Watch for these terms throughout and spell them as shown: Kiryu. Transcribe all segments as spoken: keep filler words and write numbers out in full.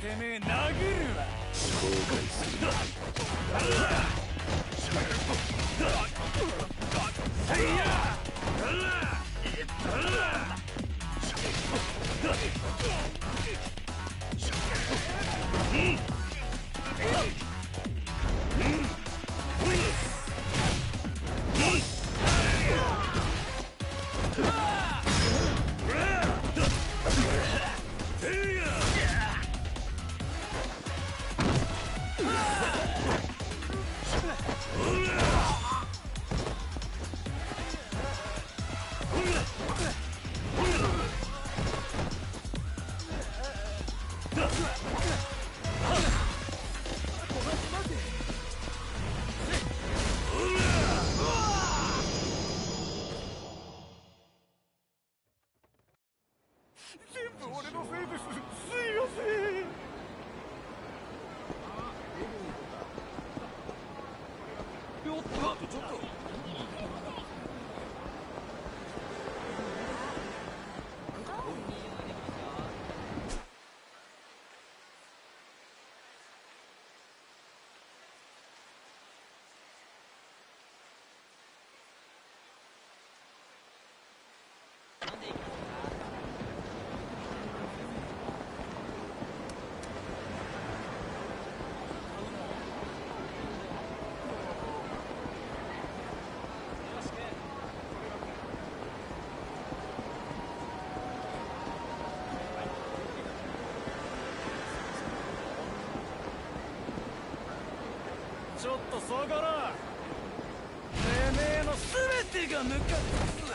てめえ殴るわ。後悔する。ちょっとそがら、てめえの全てがムカつく。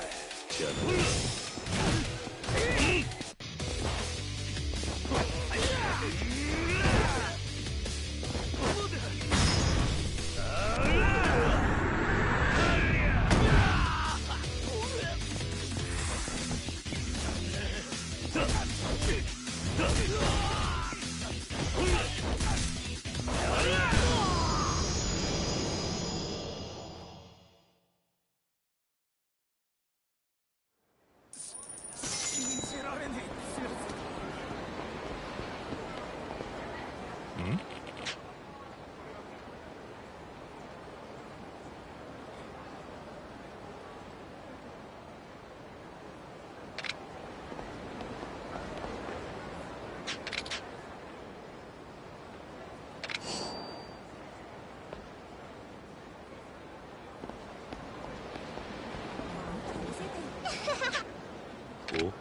으아!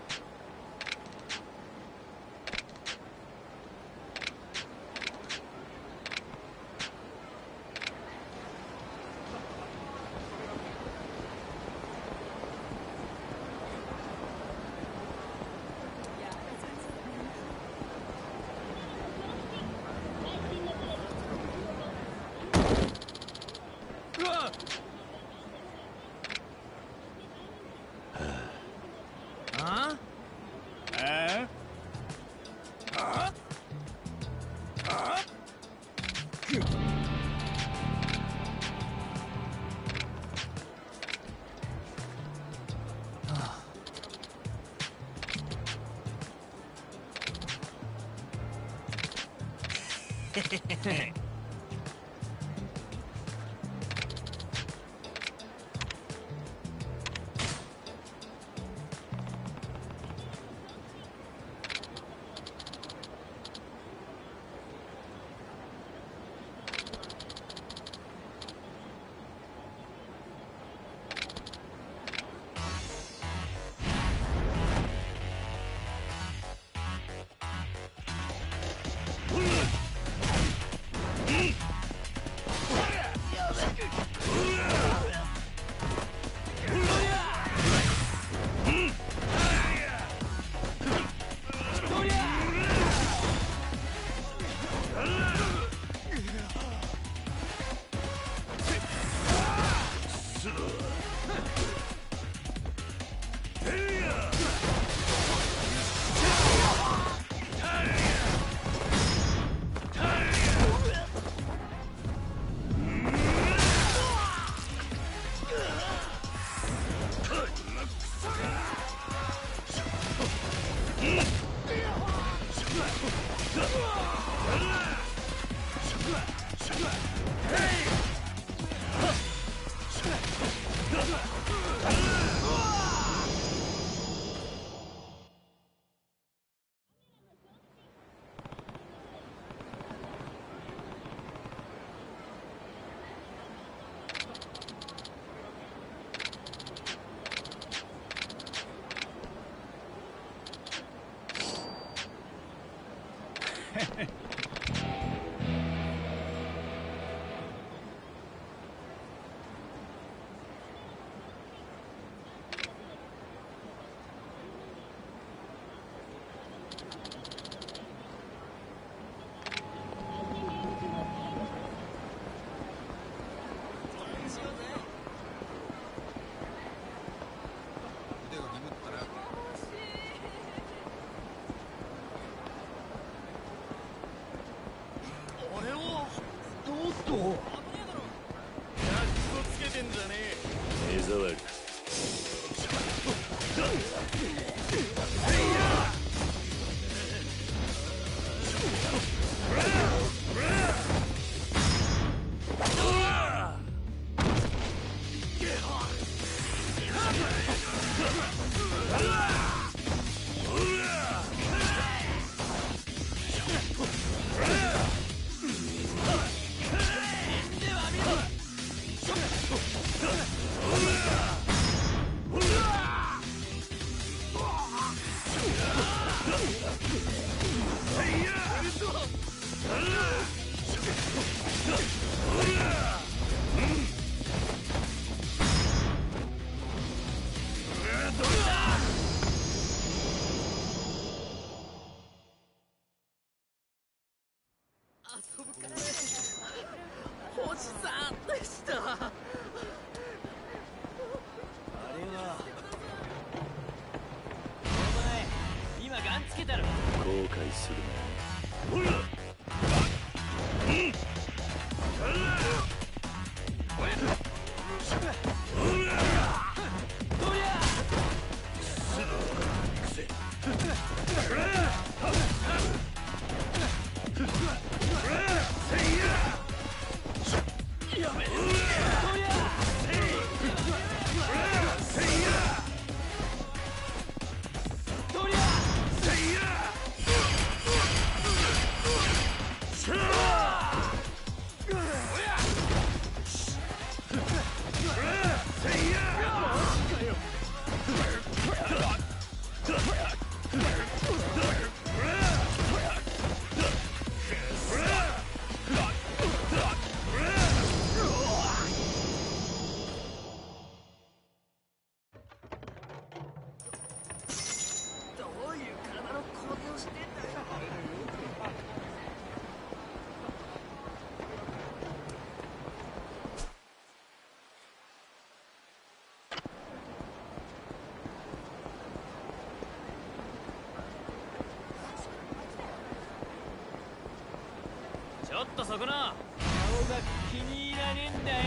ちょっとそこな、顔が気に入らねえんだよ。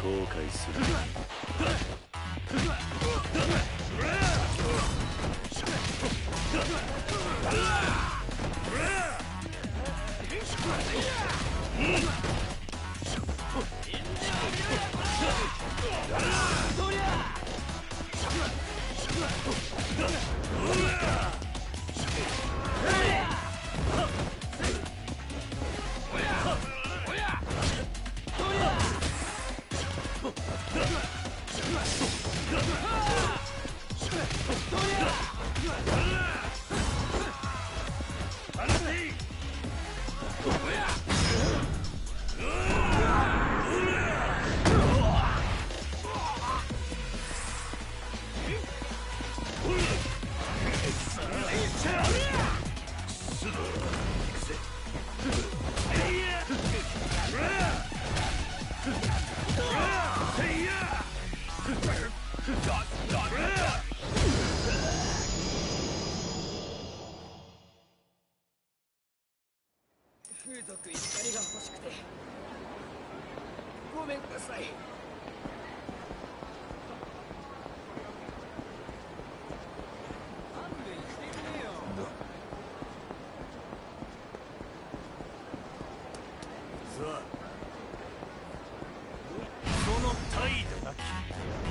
後悔する。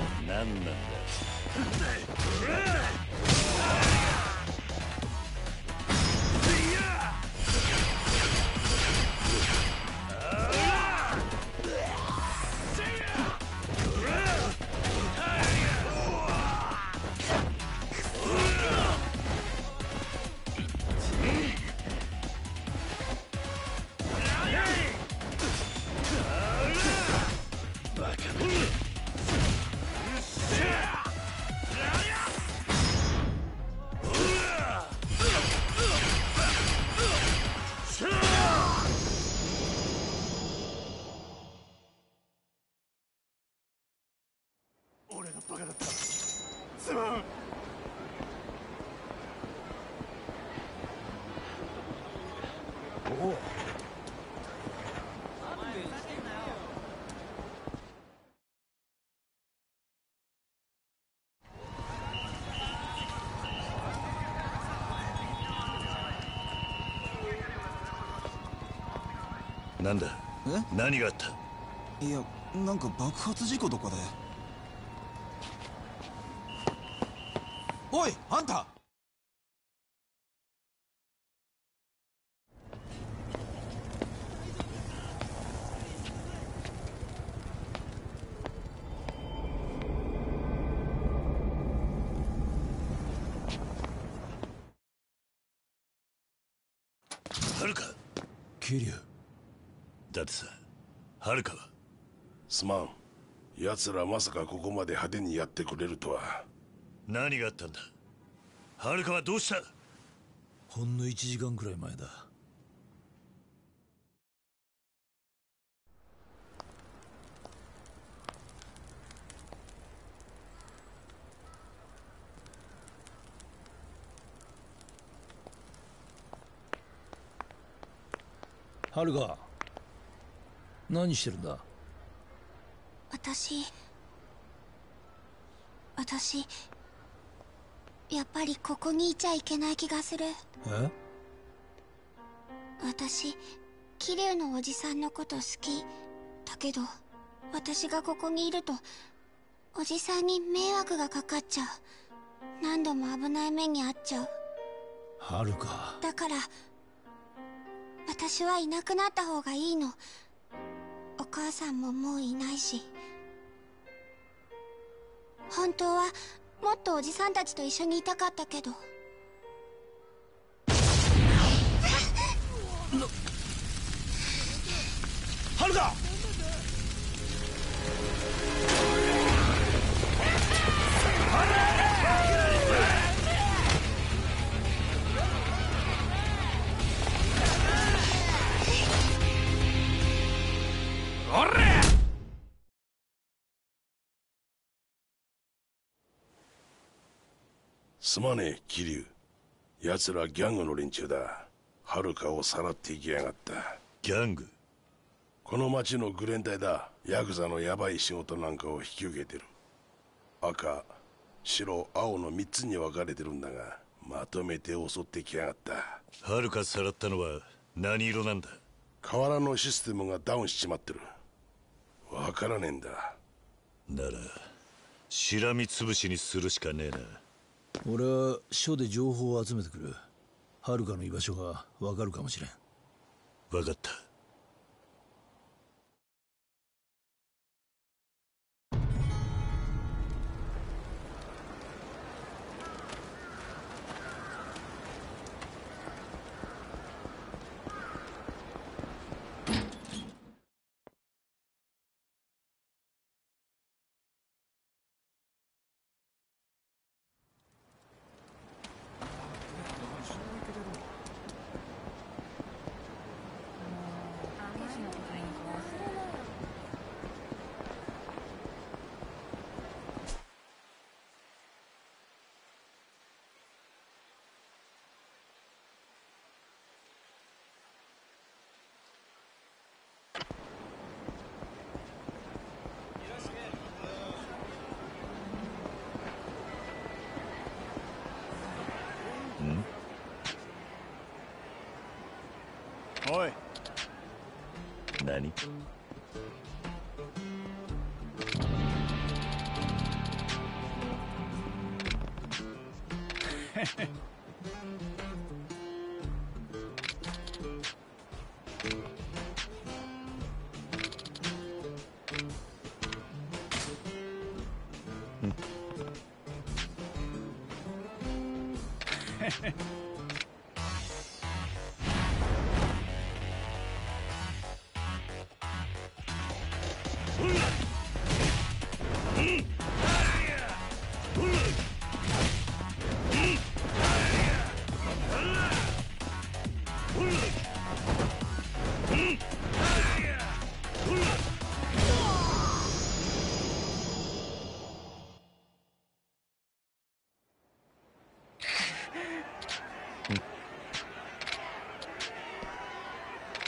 なんだ？え？何があった？いや、なんか爆発事故とかで。おい、あんた！桐生。だってさ、遥は。すまん。奴らまさかここまで派手にやってくれるとは。何があったんだ？遥はどうした？ほんのいちじかんくらい前だ。遥、何してるんだ？私私やっぱりここにいちゃいけない気がする。え？私桐生のおじさんのこと好きだけど、私がここにいるとおじさんに迷惑がかかっちゃう。何度も危ない目に遭っちゃう。遥、だから私はいなくなった方がいいの。お母さんももういないし、本当はもっとおじさんたちと一緒にいたかったけど。遥だ！すまねえ桐生、奴らギャングの連中だ。遥をさらっていきやがった。ギャング？この町のグレン隊だ。ヤクザのヤバい仕事なんかを引き受けてる。赤白青のみっつに分かれてるんだが、まとめて襲ってきやがった。遥さらったのは何色なんだ？河原のシステムがダウンしちまってる。分からねえんだ。ならしらみつぶしにするしかねえな。俺は署で情報を集めてくる。遥の居場所が分かるかもしれん。分かった。おい、何？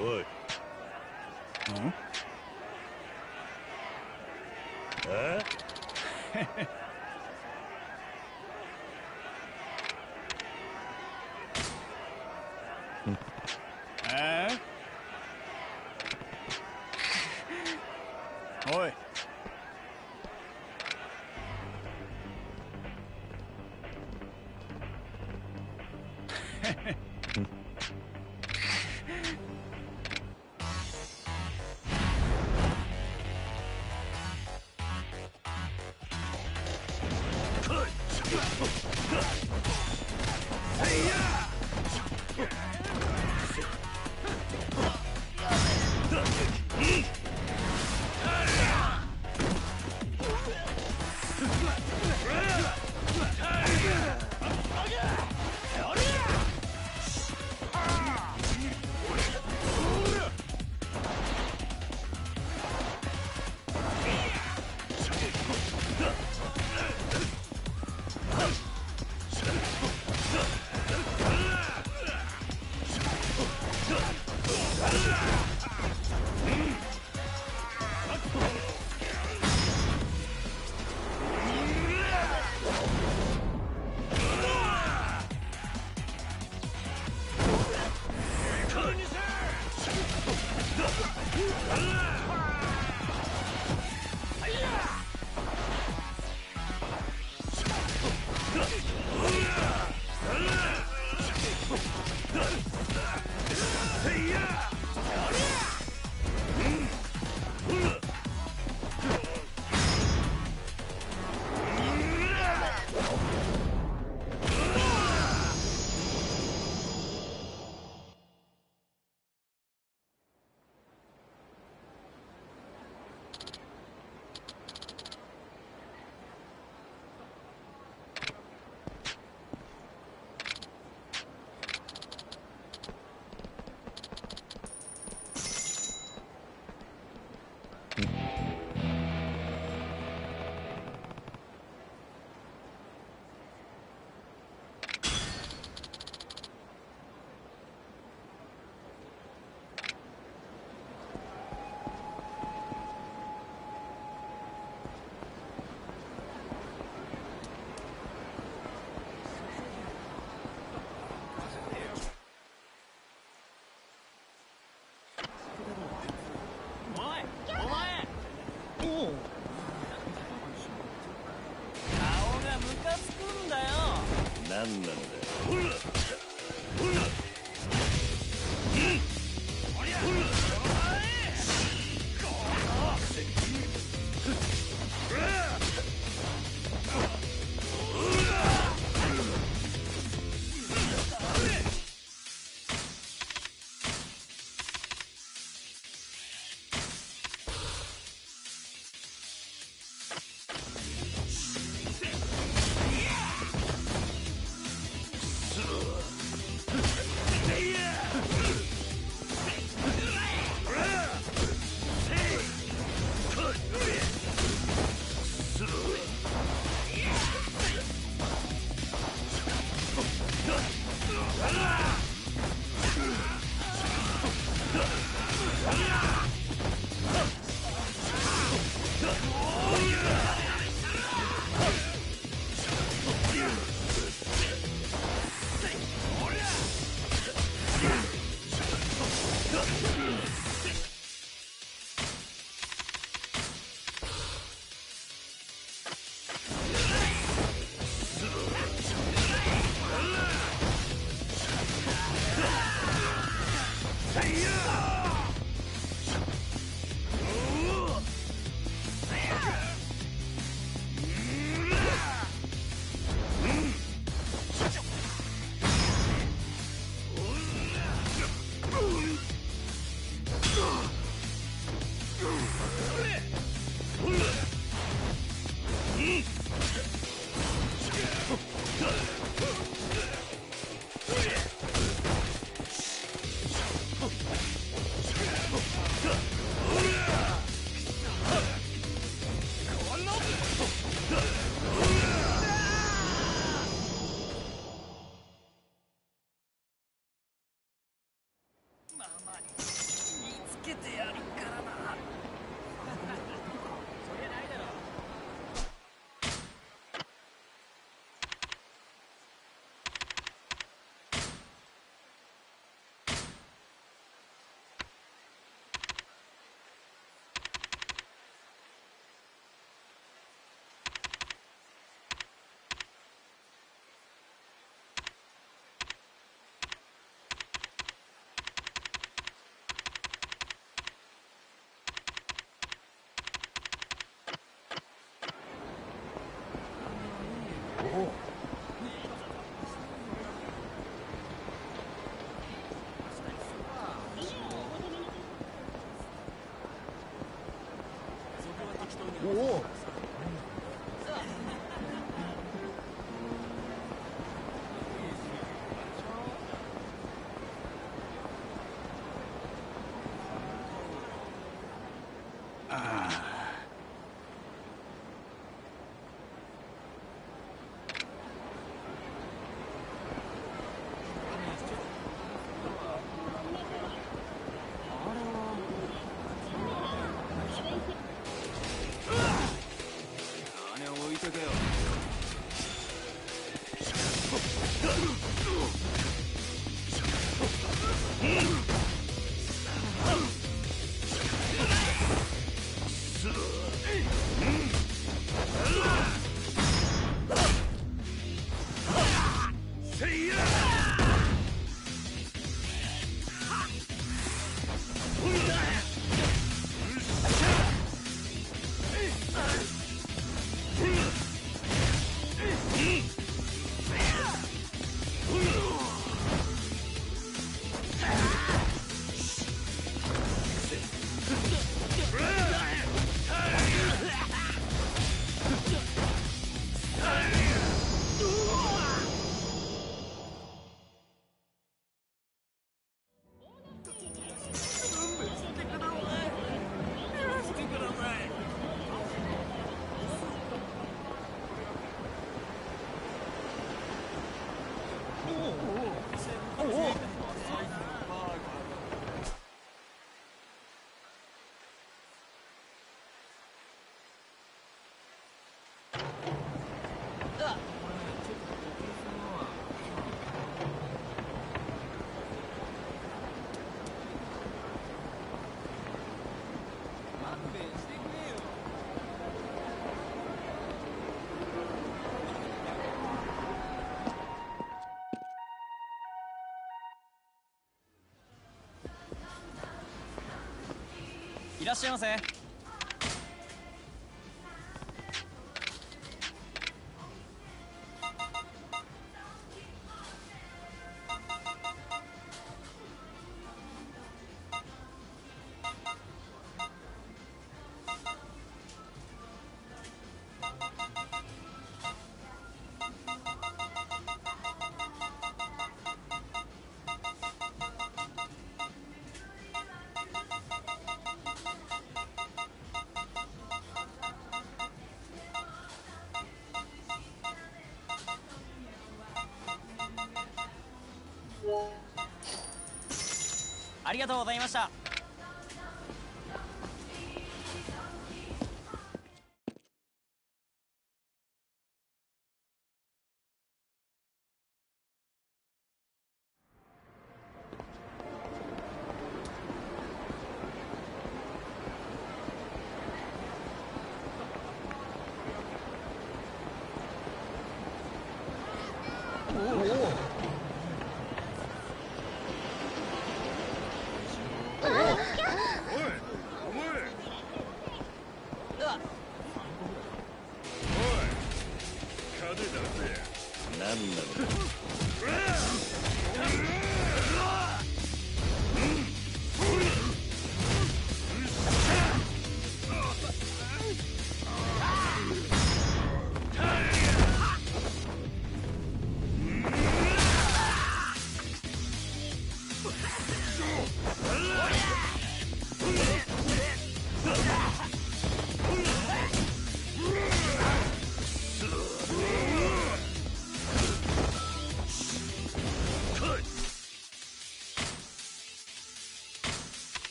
おい。うん？え？え？おい。Ugh! いらっしゃいませ。ありがとうございました。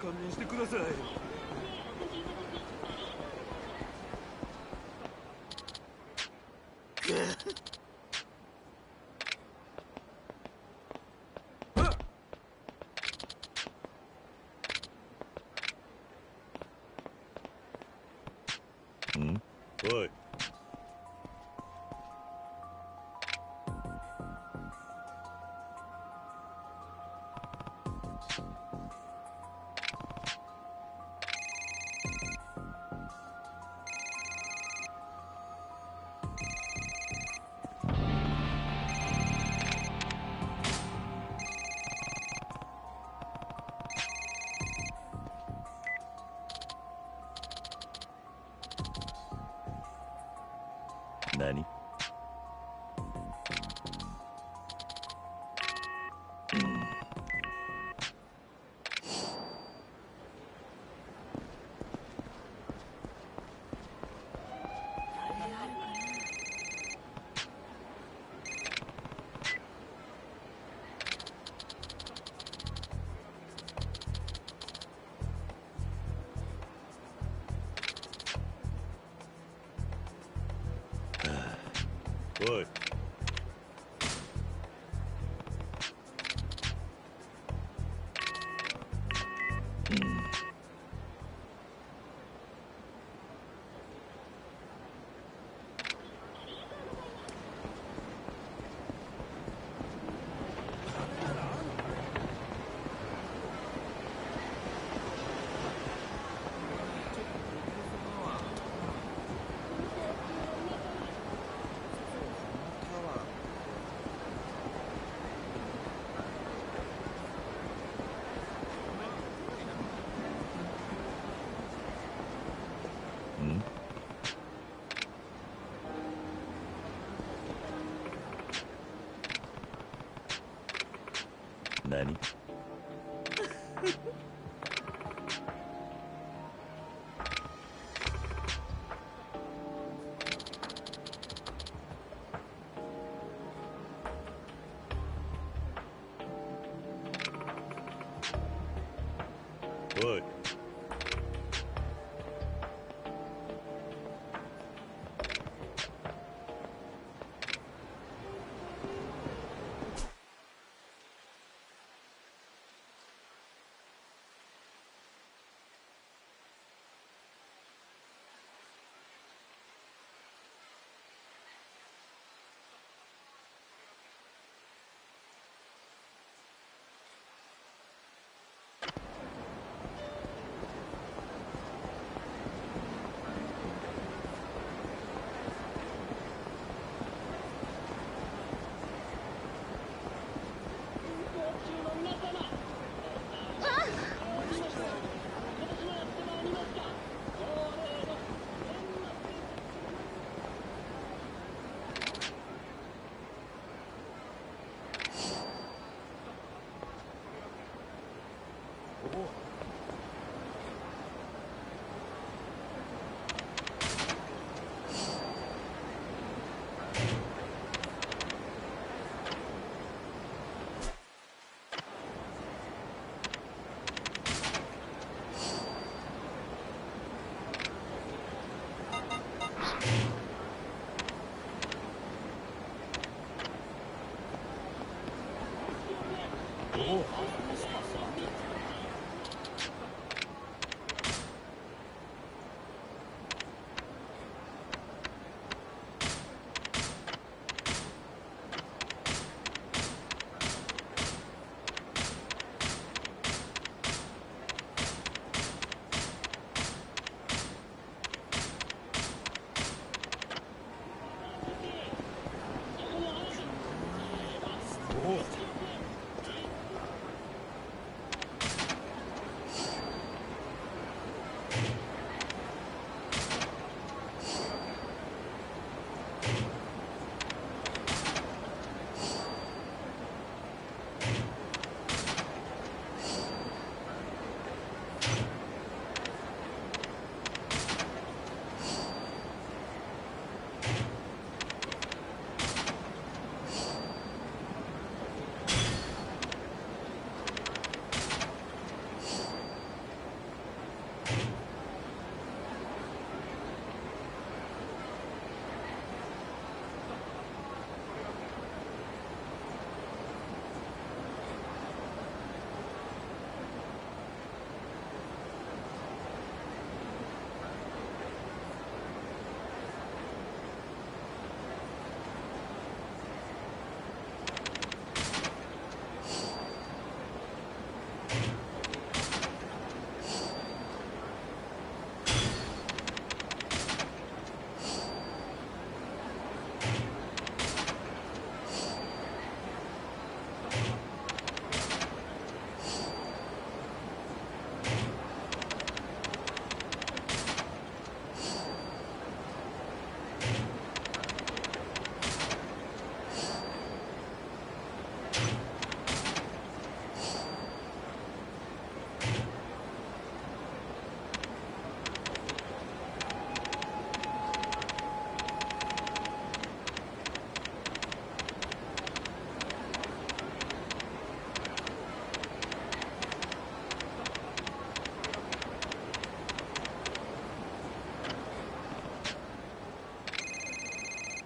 勘弁してください。うん？おい。何？おい。何？おい。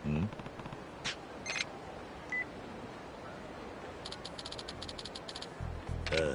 Hmm? Uh.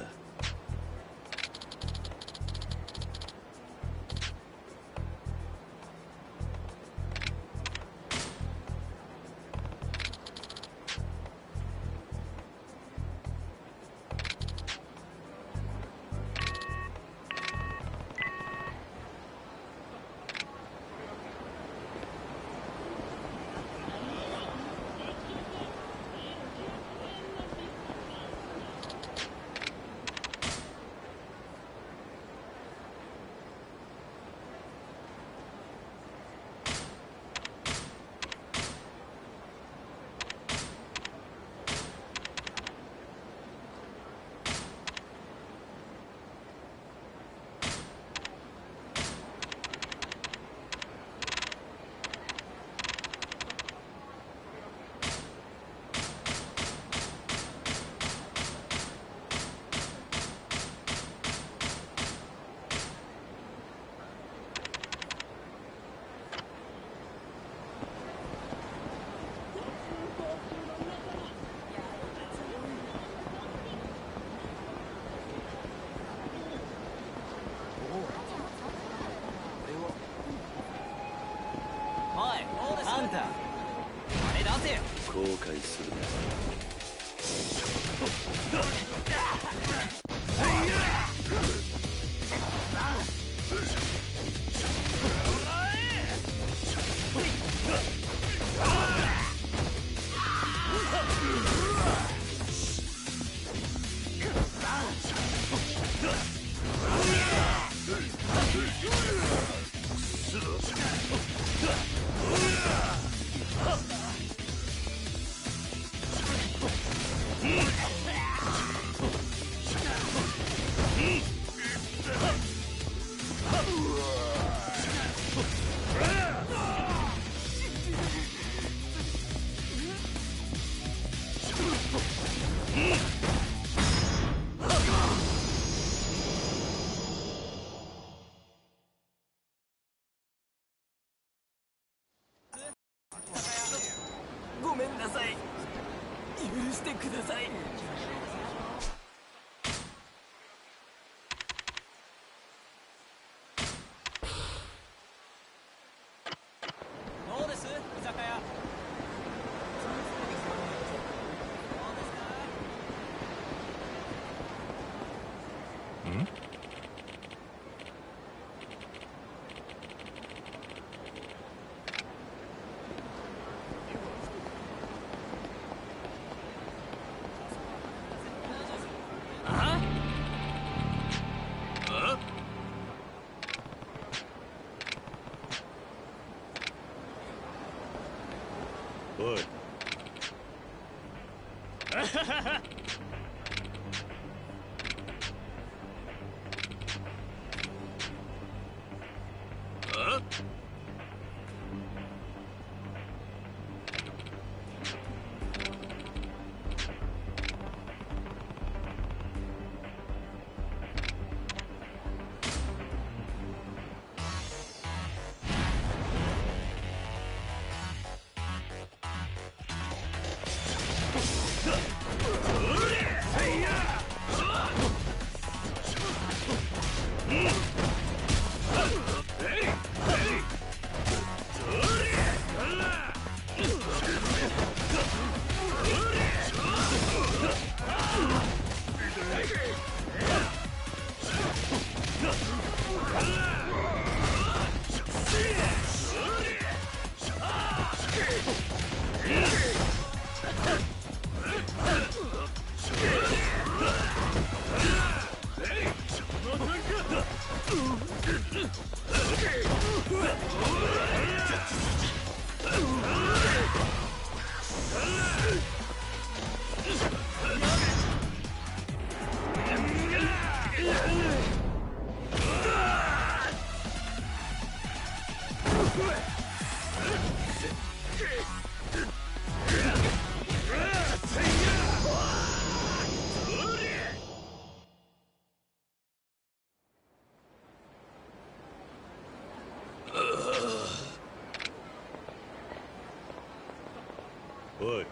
Oi. Oh, uh.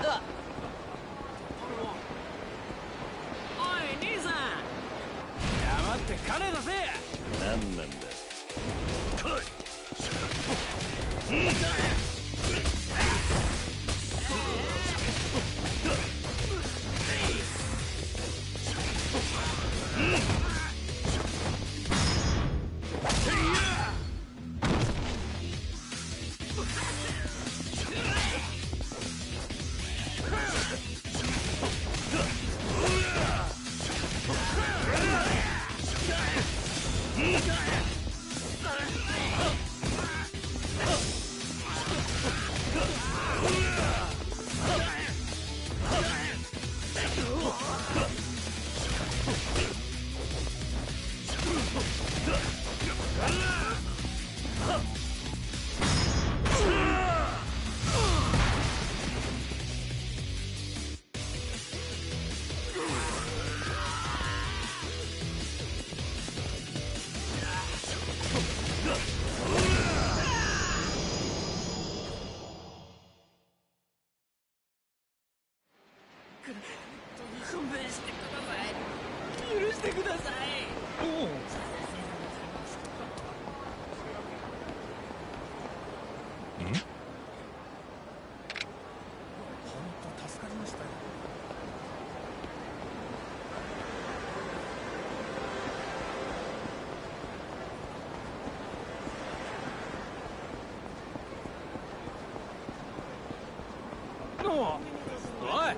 おい兄さん、黙って金出せ。何なんだ。はい。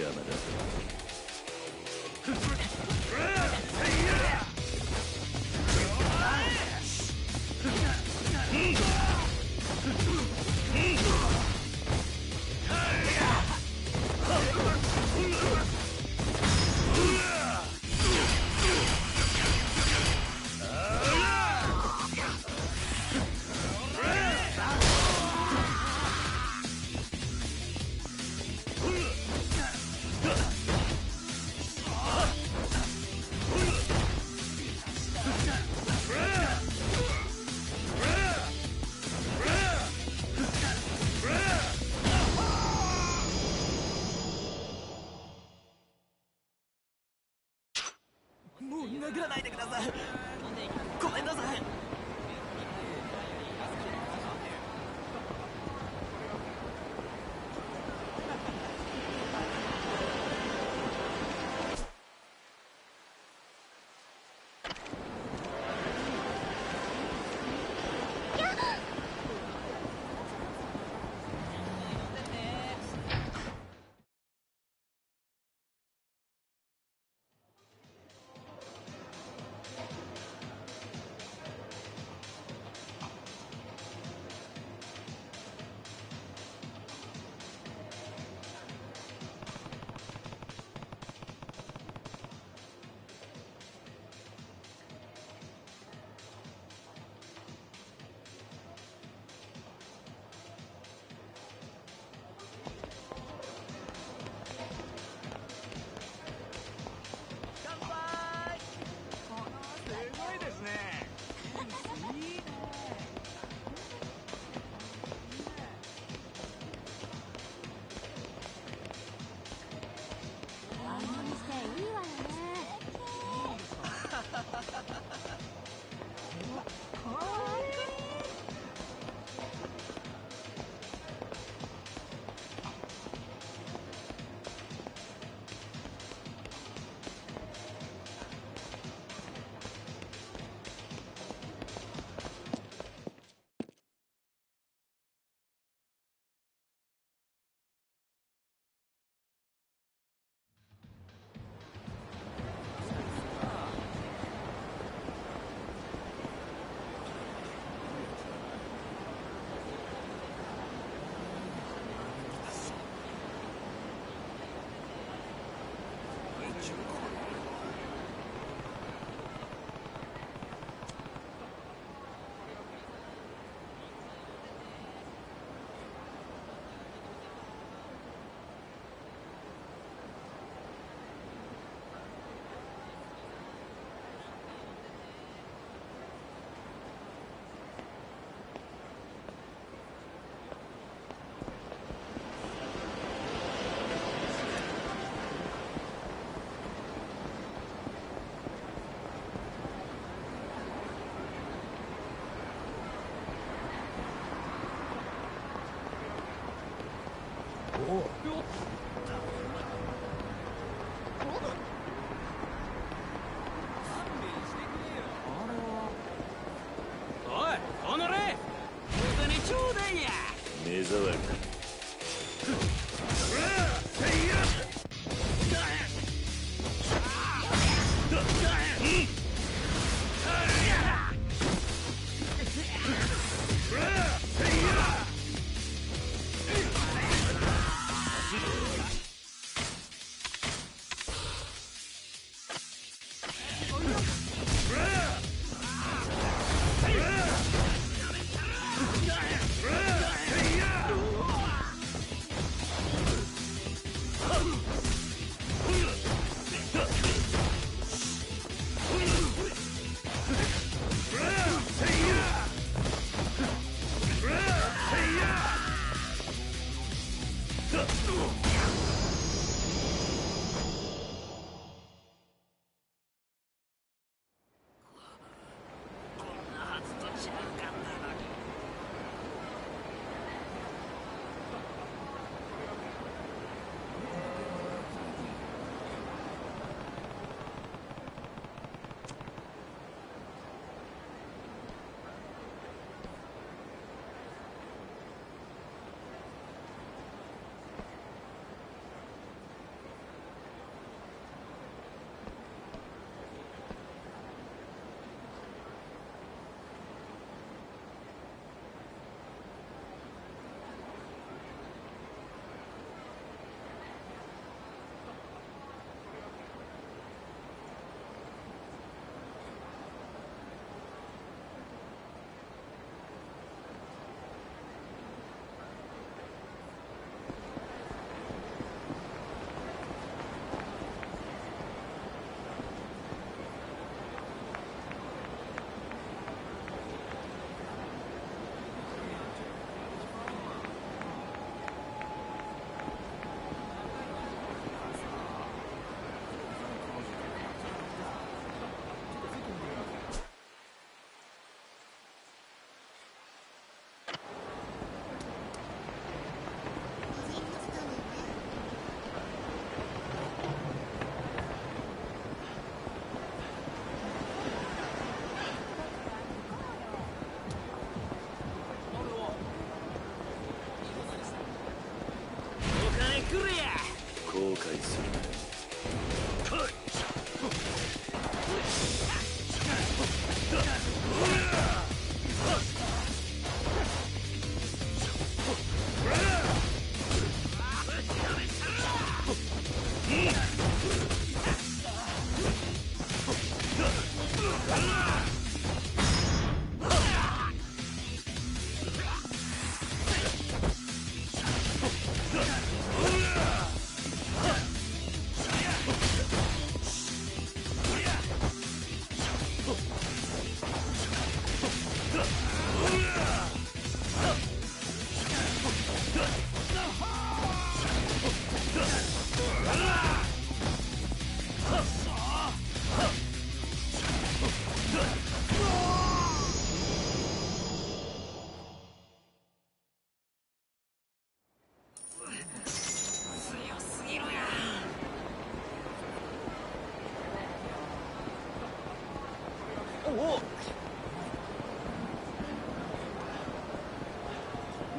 邪魔だ。殴らないでください。ごめんなさい。解する。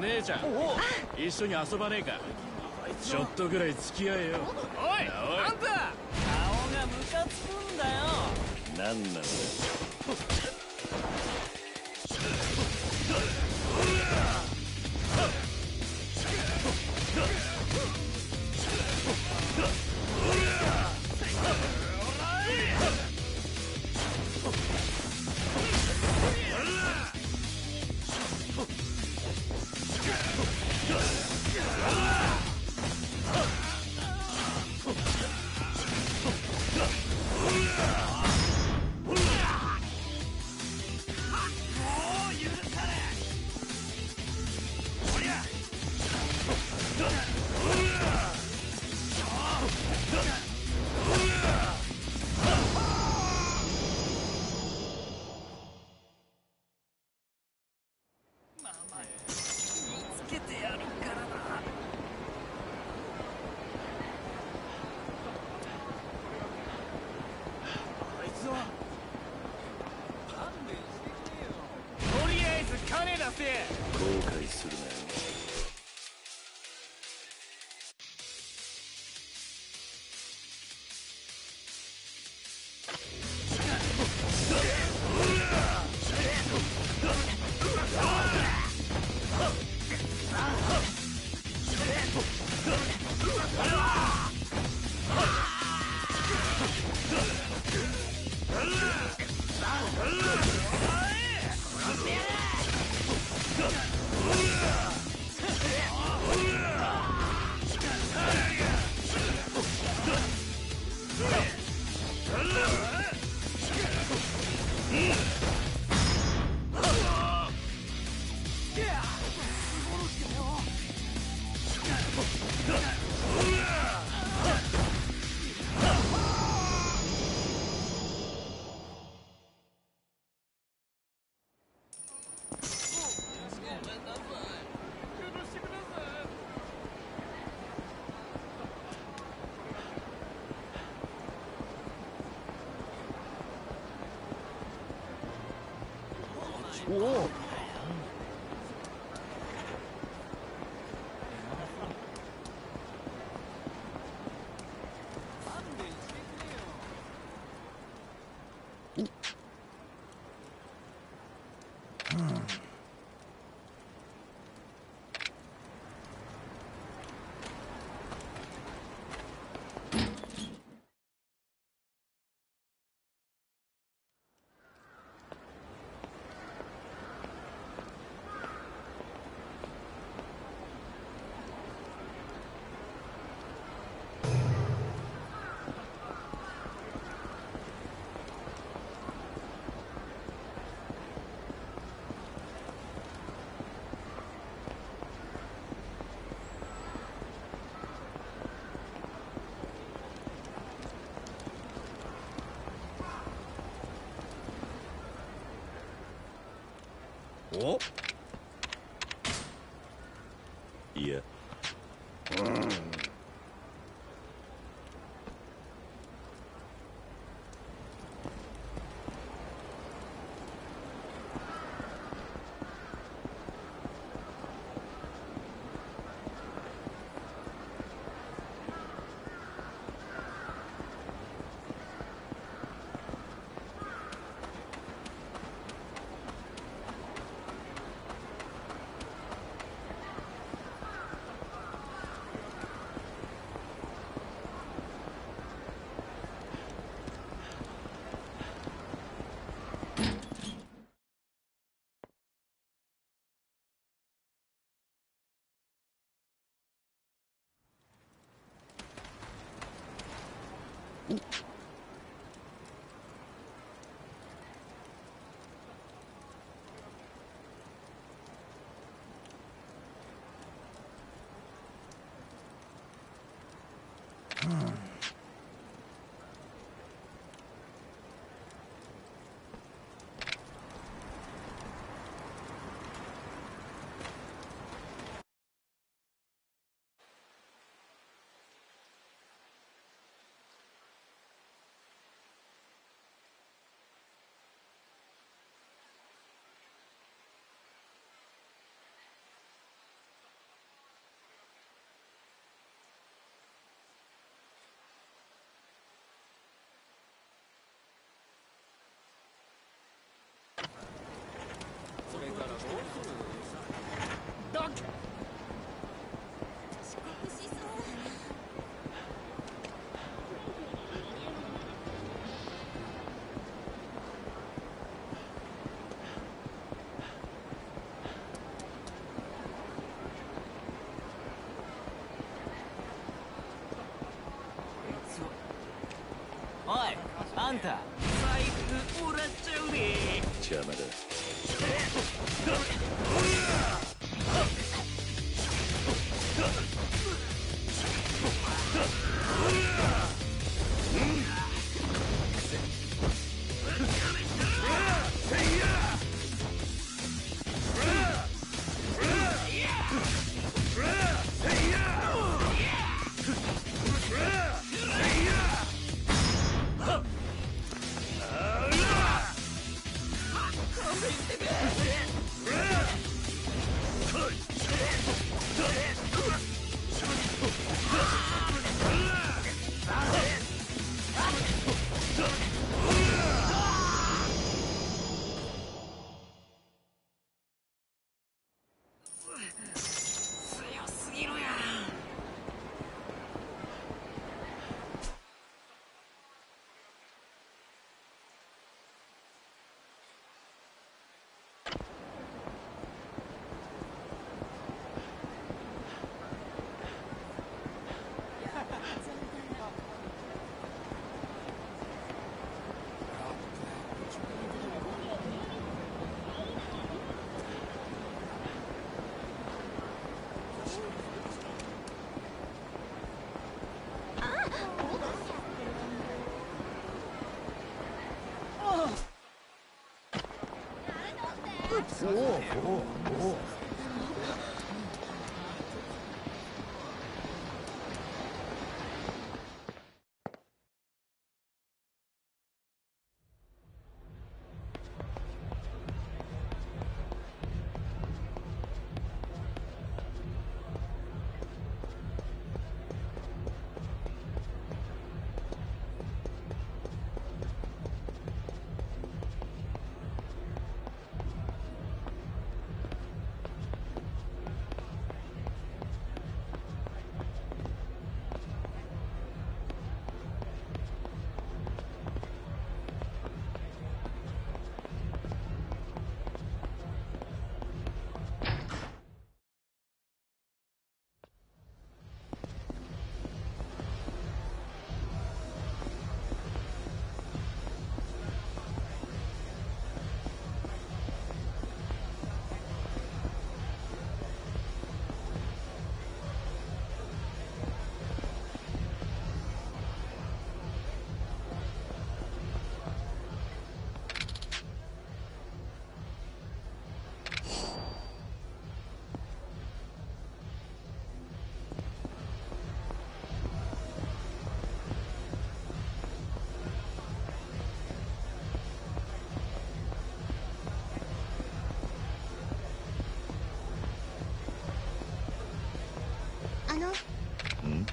姉ちゃん、一緒に遊ばねえか。ちょっとぐらい付き合えよ。おい、あんた、顔がムカつくんだよ。なんなんだ。おお、お？いや。うん。あんた財布もらっちゃうね。邪魔だ。おおおお。うん。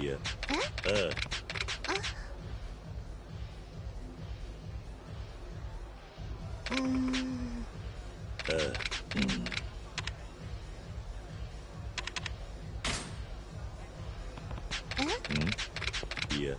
いや。え？ああ。 Yeah.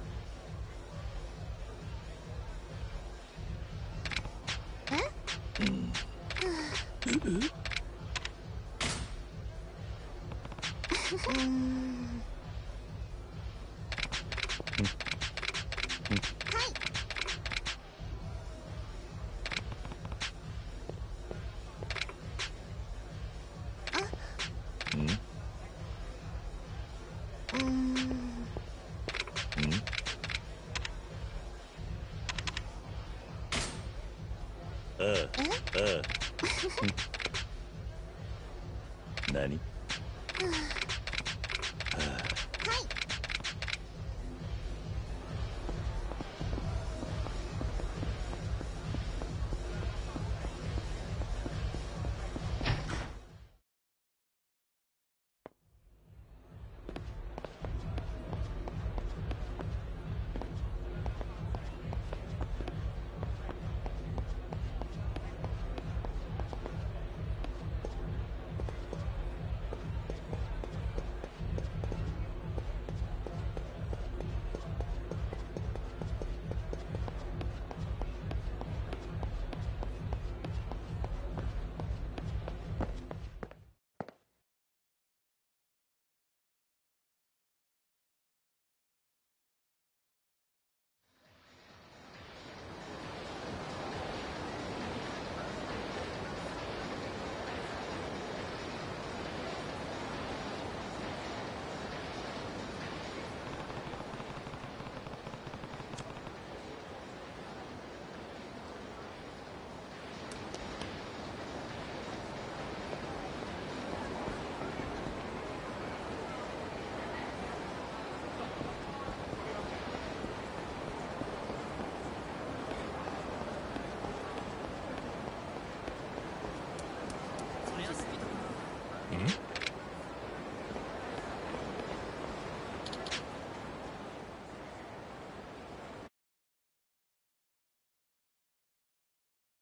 Mm-hmm.